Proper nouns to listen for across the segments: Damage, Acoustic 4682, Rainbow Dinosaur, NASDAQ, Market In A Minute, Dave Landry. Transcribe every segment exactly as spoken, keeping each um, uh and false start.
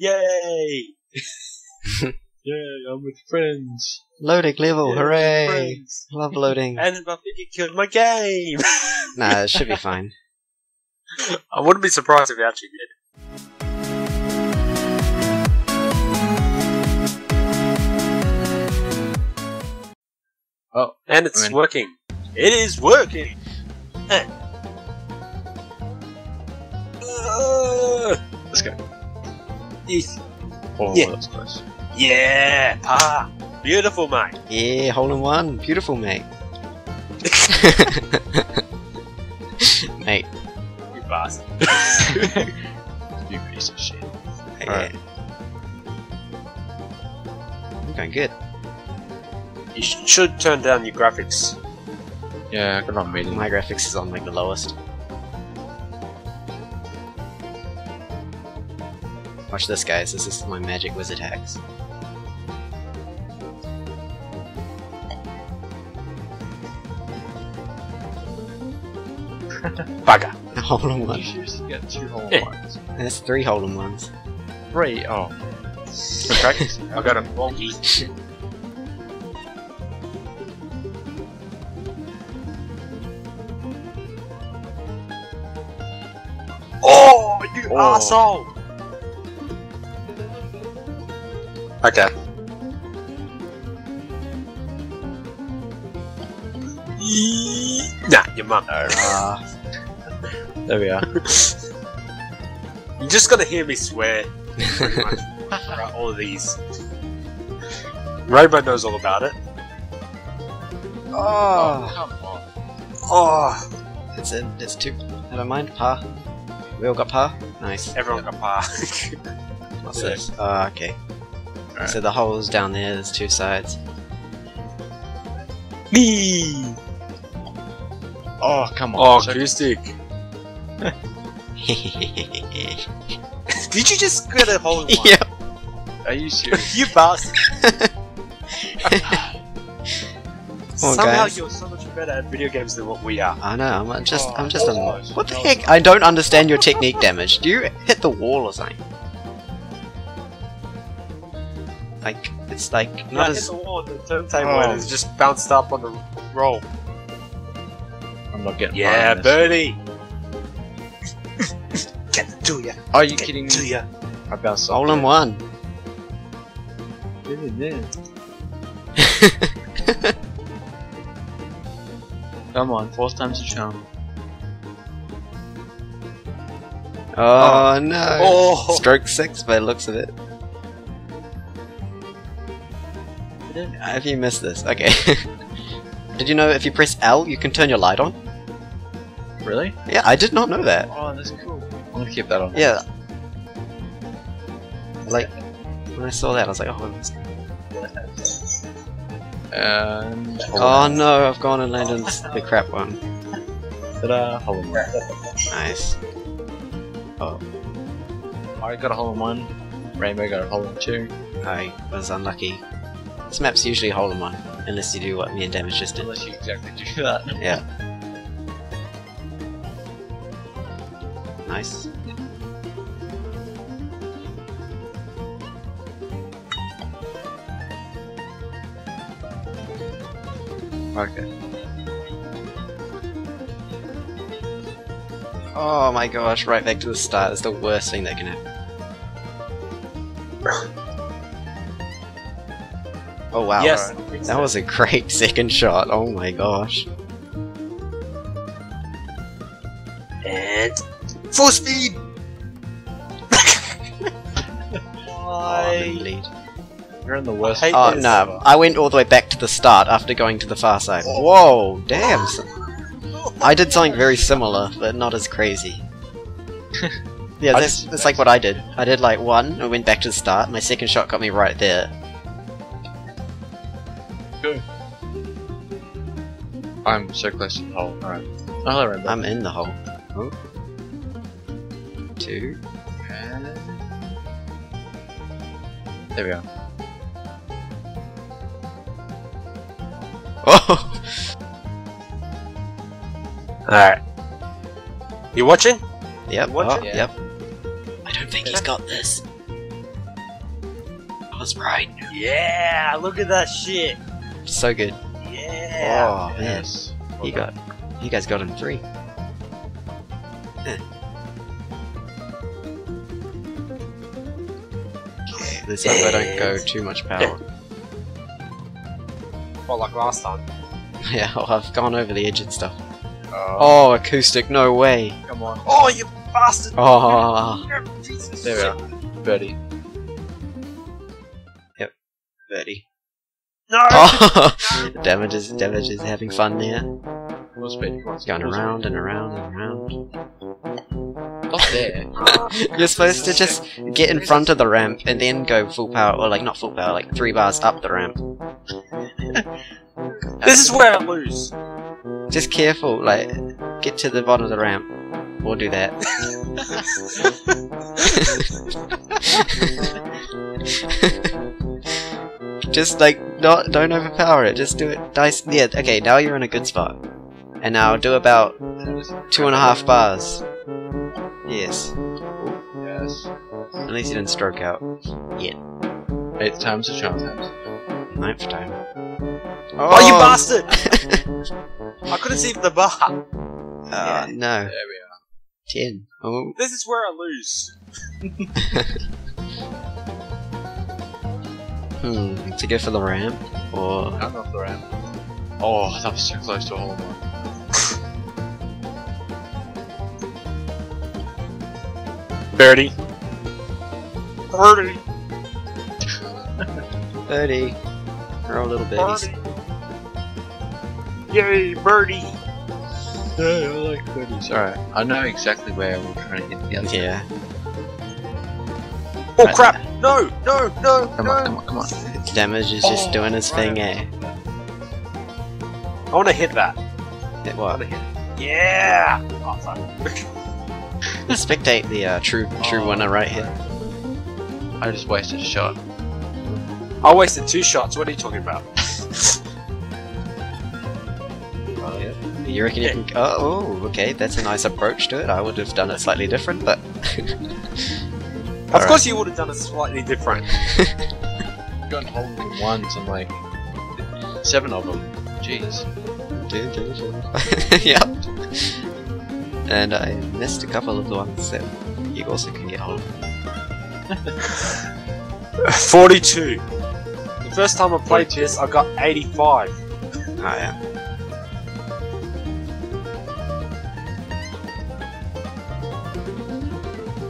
Yay! Yay, I'm with friends. Loading level, yeah, hooray! Love loading. And my video killed my game! Nah, it should be fine. I wouldn't be surprised if it actually did. Oh, and it's I mean, working. It is working! Uh, let's go. Yes. Oh, yeah. That's close. Yeah! Ah! Beautiful, mate! Yeah, hole in one. Beautiful, mate. Mate. You bastard. You piece of shit. Hey, alright. Yeah. I'm going good. You should turn down your graphics. Yeah, I got on medium. My graphics is on like the lowest. Watch this, guys. This is my magic wizard hacks. Bugger. A hole in one. You should get two hole in ones. That's three hole in ones. Three? Oh. Okay. I got a bonky. Oh, you oh. Asshole! Okay. Nah, your mum. Uh, there we are. You're just gonna hear me swear. Pretty much. Right, all of these. Rainbow knows all about it. Oh, oh come on. Oh, it's in. It's two. Never mind. Pa. We all got par? Nice. Everyone yep. got par. What's yeah. this? Ah, uh, okay. Right. So the hole's down there, there's two sides. Me! Oh, come on. Oh, acoustic. Did you just get a hole in one? Yep. Are you serious? You bastard. Come on, somehow guys. You're so much better at video games than what we are. I know. I'm just, oh, I'm just. Oh, what the heck? I don't understand your technique, Damage. Do you hit the wall or something? Like it's like not no, as. I hit the wall. The turntable oh. is just bounced up on the roll. I'm not getting. Yeah, birdie. Get it to ya. Are you Get kidding me? To ya. I bounced. All in one. Get in there. Come on, fourth time's a charm. Oh, oh no! Oh. Stroke six by the looks of it. I don't know if you missed this. Okay. Did you know if you press L, you can turn your light on? Really? Yeah, I did not know that. Oh, that's cool. I'm gonna keep that on. Yeah. Like, when I saw that, I was like, oh, that's cool. Um, oh no, I've gone and landed oh. the crap one. Ta-da, hole in one. Nice. Oh. I got a hole in one, Rainbow got a hole in two. I was unlucky. This map's usually a hole in one, unless you do what me and Damage just did. Unless you exactly do that. Yeah. Nice. Okay. Oh my gosh, right back to the start. That's the worst thing that can happen. Oh wow. Yes, right. That was a great second shot. Oh my gosh. And full speed! Oh, you're in the worst. I oh, no. Ever. I went all the way back to the start after going to the far side. Oh. Whoa, damn. I did something very similar, but not as crazy. Yeah, that's, that's like what I did. I did like one, I went back to the start, my second shot got me right there. Good. I'm so close to the hole. Alright. Oh, I'm in the hole. Oh. Two. And... there we are. Alright. You watching? Yep. You watching? Oh, yeah. Yep. I don't think he's got this. Octopus Bride. Yeah, look at that shit. So good. Yeah. Oh man, yes. Well you got, you guys got him three. This time I don't go too much power. Well, like last time. Yeah, well, I've gone over the edge and stuff. Uh, oh, acoustic, no way! Come on. Oh, you bastard! Oh, Jesus. There we are. Birdie. Yep, birdie. No! Oh. Damage is, damage is having fun there. Going around and around and around. Not there. You're supposed to just get in front of the ramp and then go full power, or like not full power, like three bars up the ramp. This is where I lose. Just careful, like get to the bottom of the ramp. We'll do that. Just like not, don't overpower it. Just do it. Dice. Yeah. Okay. Now you're in a good spot. And now do about two and a half bars. Yes. Yes. At least you didn't stroke out. Yet. Eighth time's a charm. Ninth time. Oh, oh you bastard! I couldn't see the bar. Uh, yeah. No. There we are. Ten. Oh. This is where I lose. hmm. To go for the ramp or? I'm off the ramp. Oh, that was too close to a hole in one. Birdie. Birdie. Birdie. We're all little birdies. Birdie. Yay, birdie. Yeah, I like birdies. Alright, I know exactly where we're trying to get the other. Yeah. Oh right, crap! There. No, no, no, come no. on, come on, come on. Damage is just oh, doing his right. thing, eh? I wanna hit that. Hit what? Hit. Yeah! Oh, fuck. Spectate the uh, true true oh, winner right here. I just wasted a shot. I wasted two shots. What are you talking about? Oh yeah. You reckon yeah. you can? Oh, okay. That's a nice approach to it. I would have done it slightly different, but of right. course you would have done it slightly different. You've gotten hold of ones and like seven of them. Jeez. Yep. And I missed a couple of the ones that you also can get hold of. forty-two! The first time I played this, I got eighty-five. Oh yeah.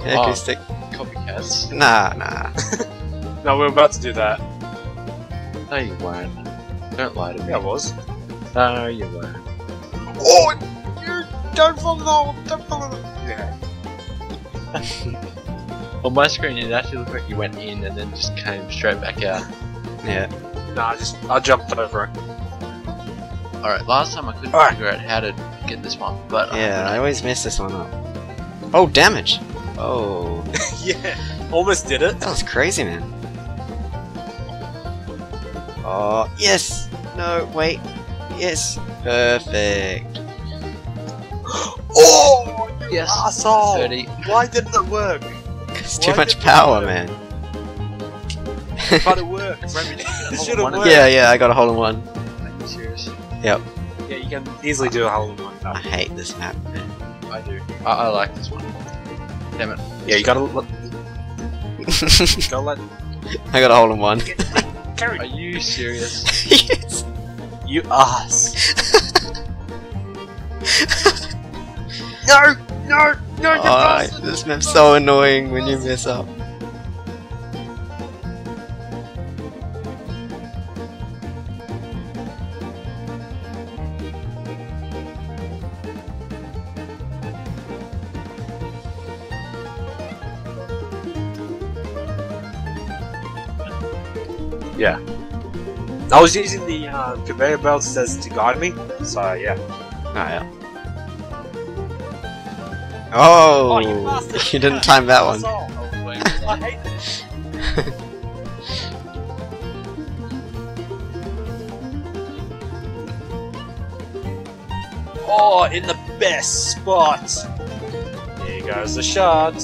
Yeah, acoustic. Oh, copycats. Nah, nah. No, we were about to do that. No, you weren't. Don't lie to me. I was. No, you weren't. Oh! Don't fall down! Don't fall down! Yeah. On my screen, it actually looked like you went in and then just came straight back out. Yeah. No, I just I jumped over it. All right. Last time I couldn't right. figure out how to get this one, but yeah, I, I always mess this one up. Oh, damage! Oh. Yeah. Almost did it. That was crazy, man. Oh yes. No wait. Yes. Perfect. Oh, you yes. asshole! thirty. Why didn't it work? It's too Why much power, man. But it worked. It should have worked. Yeah, yeah, I got a hole in one. Are you serious? Yep. Yeah, you can easily do a hole in one. No. I hate this map, man. I do. I, I like this one. Damn it. Yeah, you gotta look. Gotta let. I got a hole in one. Are you serious? Yes. You ass. No! No! No! You bastard! Oh, this map's so annoying when you mess up. Yeah. I was using the uh, conveyor belts as to guide me, so yeah. Oh yeah. Oh, oh you, bastard, you didn't time that one. I hate this. Oh, in the best spot. Here goes the shot.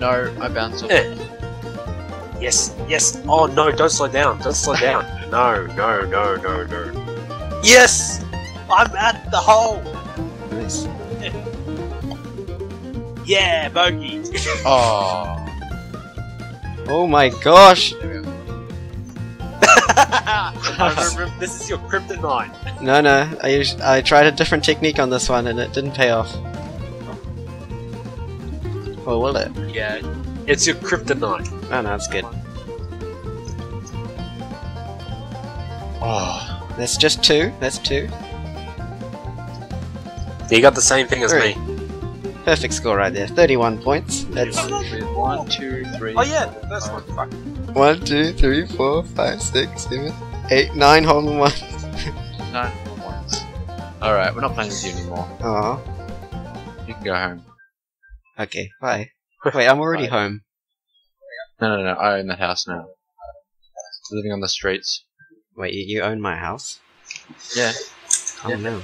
No, I bounced off. Eh. Yes, yes. Oh no, don't slow down. Don't slow down. No, no, no, no, no. Yes! I'm at the hole! Nice. Yeah, bogey! Oh. Oh my gosh! This is your kryptonite. No, no. I used, I tried a different technique on this one and it didn't pay off. Or will it? Yeah. It's your kryptonite. Oh no, that's good. Oh, that's just two. That's two. You got the same thing as me. Perfect score right there. Thirty-one points. That's one, two, three. Oh yeah, the first one. Fuck. One, two, three, four, five, six, seven, eight, nine hole in ones. Nine hole in ones. All right, we're not playing with you anymore. Oh. You can go home. Okay. Bye. Wait, I'm already home. No, no, no, I own the house now. Living on the streets. Wait, you own my house? Yeah. Oh yeah. No.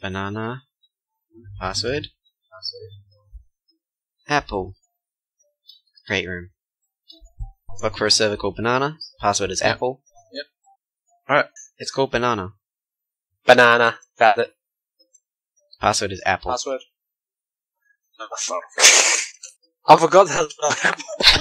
Banana. Password. Password. Apple. Great room. Look for a server called Banana. Password is yep. Apple. Yep. Alright. It's called Banana. Banana. Found it. Password is Apple. Password. Oh, fuck. I forgot that was Apple.